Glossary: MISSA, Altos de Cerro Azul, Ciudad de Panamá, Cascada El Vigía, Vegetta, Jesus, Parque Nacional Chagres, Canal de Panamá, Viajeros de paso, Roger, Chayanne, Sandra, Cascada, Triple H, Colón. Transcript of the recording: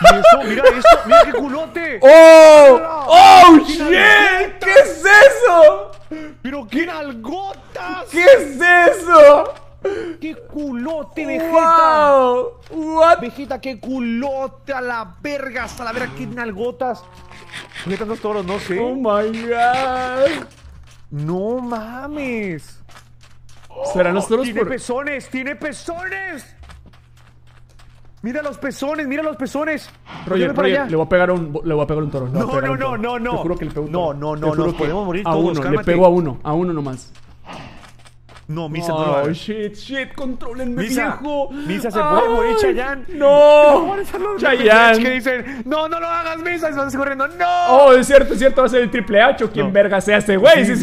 Y eso, mira esto, mira qué culote. ¡Oh! ¡Oh, shit! ¿Qué es eso? ¡Pero qué nalgotas! ¿Qué es eso? ¡Qué culote, Vegetta! Wow. What? Vegetta, qué culote a la verga, hasta la verga, qué nalgotas. ¿Por qué tantos toros? No sé. ¡Oh, my God! ¡No mames! ¿Serán los toros? ¡Tiene pezones! ¡Tiene pezones! ¡Mira los pezones! ¡Mira los pezones! Roger, le voy a pegar un toro. No. Te juro que le pego un toro. No, nos podemos morir todos. Le pego a uno nomás. No, Misa, no. Oh, shit, controlenme, viejo. Misa se puede morir, Chayanne. No, Chayanne. Que dicen, no, no lo hagas, Misa. Y se van corriendo, no. Oh, es cierto, va a ser el Triple H o quien verga sea ese güey. Sí.